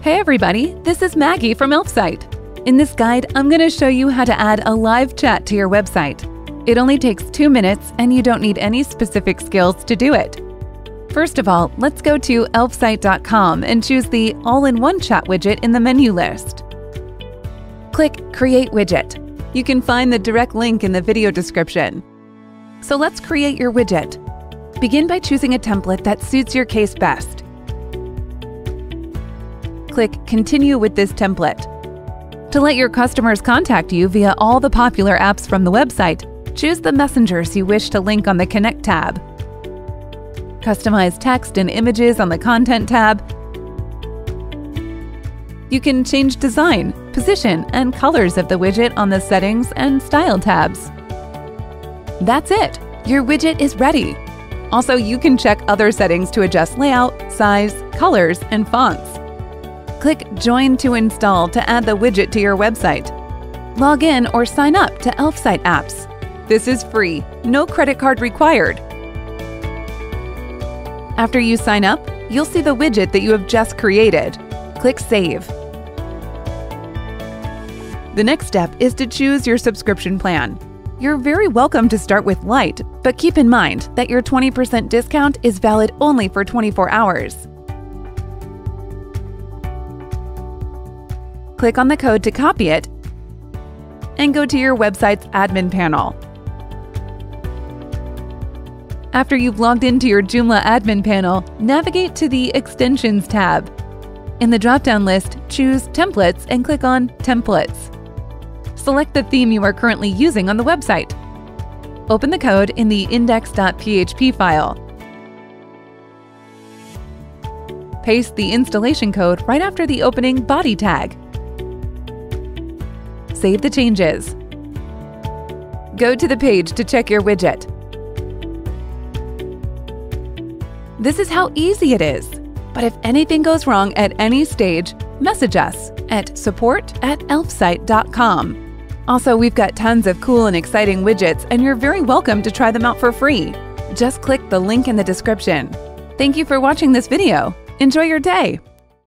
Hey everybody, this is Maggie from Elfsight. In this guide, I'm going to show you how to add a live chat to your website. It only takes 2 minutes and you don't need any specific skills to do it. First of all, let's go to Elfsight.com and choose the All-in-One Chat widget in the menu list. Click Create Widget. You can find the direct link in the video description. So let's create your widget. Begin by choosing a template that suits your case best. Click Continue with this template. To let your customers contact you via all the popular apps from the website, choose the messengers you wish to link on the Connect tab. Customize text and images on the Content tab. You can change design, position, and colors of the widget on the Settings and Style tabs. That's it! Your widget is ready! Also, you can check other settings to adjust layout, size, colors, and fonts. Click Join to install to add the widget to your website. Log in or sign up to Elfsight apps. This is free, no credit card required. After you sign up, you'll see the widget that you have just created. Click Save. The next step is to choose your subscription plan. You're very welcome to start with Light, but keep in mind that your 20% discount is valid only for 24 hours. Click on the code to copy it and go to your website's admin panel. After you've logged into your Joomla admin panel, navigate to the Extensions tab. In the drop-down list, choose Templates and click on Templates. Select the theme you are currently using on the website. Open the code in the index.php file. Paste the installation code right after the opening body tag. Save the changes. Go to the page to check your widget. This is how easy it is. But if anything goes wrong at any stage, message us at support@elfsight.com. Also, we've got tons of cool and exciting widgets, and you're very welcome to try them out for free. Just click the link in the description. Thank you for watching this video. Enjoy your day!